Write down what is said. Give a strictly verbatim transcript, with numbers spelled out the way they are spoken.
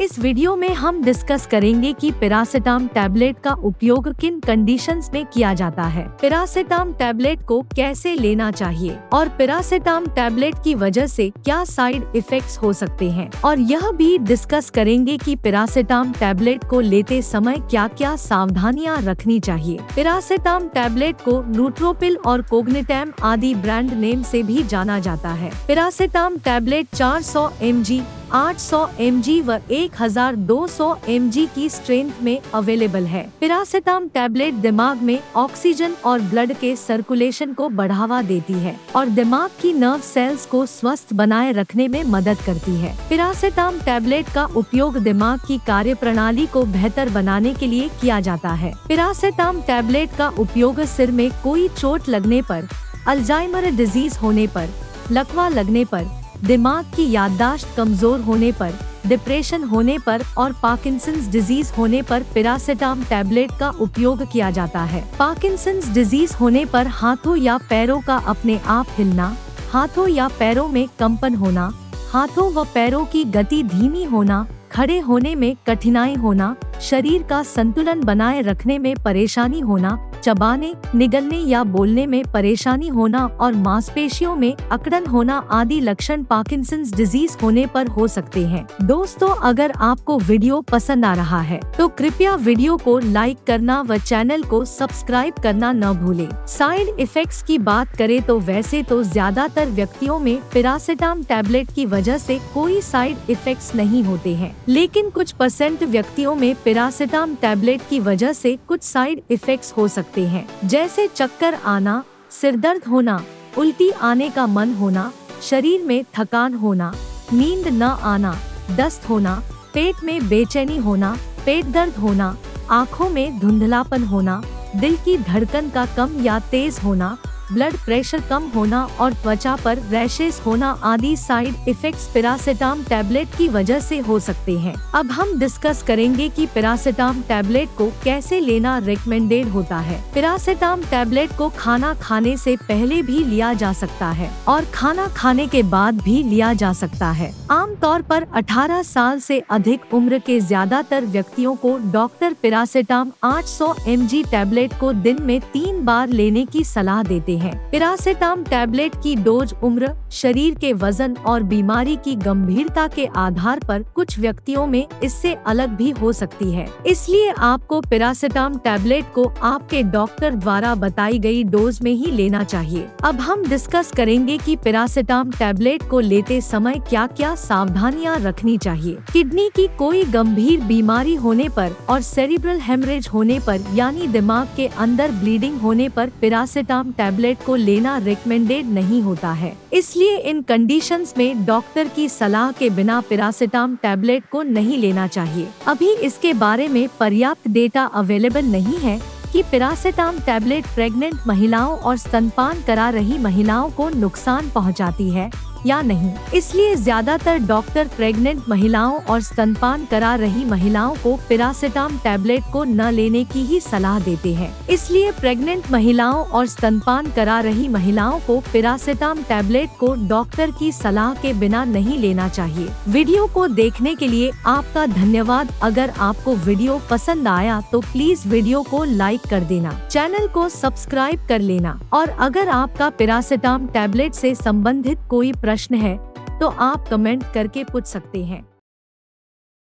इस वीडियो में हम डिस्कस करेंगे कि पिरासेटाम टैबलेट का उपयोग किन कंडीशंस में किया जाता है, पिरासेटाम टैबलेट को कैसे लेना चाहिए और पिरासेटाम टैबलेट की वजह से क्या साइड इफेक्ट्स हो सकते हैं। और यह भी डिस्कस करेंगे कि पिरासेटाम टैबलेट को लेते समय क्या क्या सावधानियां रखनी चाहिए। पिरासेटाम टैबलेट को न्यूट्रोपिल और कॉग्नेटैम आदि ब्रांड नेम से भी जाना जाता है। पिरासेटाम टैबलेट चार सौ एम जी आठ सौ एम जी व बारह सौ एम जी की स्ट्रेंथ में अवेलेबल है। पिरासेटाम टैबलेट दिमाग में ऑक्सीजन और ब्लड के सर्कुलेशन को बढ़ावा देती है और दिमाग की नर्व सेल्स को स्वस्थ बनाए रखने में मदद करती है। पिरासेटाम टैबलेट का उपयोग दिमाग की कार्यप्रणाली को बेहतर बनाने के लिए किया जाता है। पिरासेटाम टैबलेट का उपयोग सिर में कोई चोट लगने पर, अल्जाइमर डिजीज होने पर, लकवा लगने पर, दिमाग की याददाश्त कमजोर होने पर, डिप्रेशन होने पर और पार्किंसंस डिजीज होने पर पिरासेटाम टैबलेट का उपयोग किया जाता है। पार्किंसंस डिजीज होने पर हाथों या पैरों का अपने आप हिलना, हाथों या पैरों में कंपन होना, हाथों व पैरों की गति धीमी होना, खड़े होने में कठिनाई होना, शरीर का संतुलन बनाए रखने में परेशानी होना, चबाने, निगलने या बोलने में परेशानी होना और मांसपेशियों में अकड़न होना आदि लक्षण पार्किंसंस डिजीज होने पर हो सकते हैं। दोस्तों, अगर आपको वीडियो पसंद आ रहा है तो कृपया वीडियो को लाइक करना व चैनल को सब्सक्राइब करना न भूलें। साइड इफेक्ट्स की बात करें तो वैसे तो ज्यादातर व्यक्तियों में पिरासेटाम टैबलेट की वजह से कोई साइड इफेक्ट्स नहीं होते हैं, लेकिन कुछ परसेंट व्यक्तियों में पिरासेटाम टैबलेट की वजह से कुछ साइड इफेक्ट्स हो सकते हैं, जैसे चक्कर आना, सिरदर्द होना, उल्टी आने का मन होना, शरीर में थकान होना, नींद न आना, दस्त होना, पेट में बेचैनी होना, पेट दर्द होना, आँखों में धुंधलापन होना, दिल की धड़कन का कम या तेज होना, ब्लड प्रेशर कम होना और त्वचा पर रैशेस होना आदि साइड इफेक्ट्स पिरासेटाम टैबलेट की वजह से हो सकते हैं। अब हम डिस्कस करेंगे कि पिरासेटाम टैबलेट को कैसे लेना रिकमेंडेड होता है। पिरासेटाम टैबलेट को खाना खाने से पहले भी लिया जा सकता है और खाना खाने के बाद भी लिया जा सकता है। आमतौर पर अठारह साल से अधिक उम्र के ज्यादातर व्यक्तियों को डॉक्टर पिरासेटाम आठ सौ एम जी टैबलेट को दिन में तीन बार लेने की सलाह देते हैं। पिरासेटाम टैबलेट की डोज उम्र, शरीर के वजन और बीमारी की गंभीरता के आधार पर कुछ व्यक्तियों में इससे अलग भी हो सकती है, इसलिए आपको पिरासेटाम टैबलेट को आपके डॉक्टर द्वारा बताई गई डोज में ही लेना चाहिए। अब हम डिस्कस करेंगे कि पिरासेटाम टैबलेट को लेते समय क्या क्या सावधानियां रखनी चाहिए। किडनी की कोई गंभीर बीमारी होने पर और सेरेब्रल हेमरेज होने पर यानी दिमाग के अंदर ब्लीडिंग होने पर पिरासेटाम टैबलेट को लेना रिकमेंडेड नहीं होता है, इसलिए इन कंडीशंस में डॉक्टर की सलाह के बिना पिरासेटाम टैबलेट को नहीं लेना चाहिए। अभी इसके बारे में पर्याप्त डेटा अवेलेबल नहीं है कि पिरासेटाम टैबलेट प्रेग्नेंट महिलाओं और स्तनपान करा रही महिलाओं को नुकसान पहुंचाती है या नहीं, इसलिए ज्यादातर डॉक्टर प्रेग्नेंट महिलाओं और स्तनपान करा रही महिलाओं को पिरासेटाम टैबलेट को न लेने की ही सलाह देते हैं। इसलिए प्रेग्नेंट महिलाओं और स्तनपान करा रही महिलाओं को पिरासेटाम टैबलेट को डॉक्टर की सलाह के बिना नहीं लेना चाहिए। वीडियो को देखने के लिए आपका धन्यवाद। अगर आपको वीडियो पसंद आया तो प्लीज वीडियो को लाइक कर देना, चैनल को सब्सक्राइब कर लेना और अगर आपका पिरासेटाम टैबलेट से संबंधित कोई प्रश्न है तो आप कमेंट करके पूछ सकते हैं।